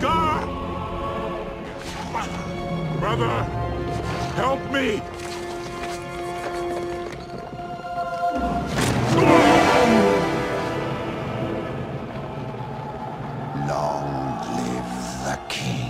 Scar! Brother, help me! Long live the king.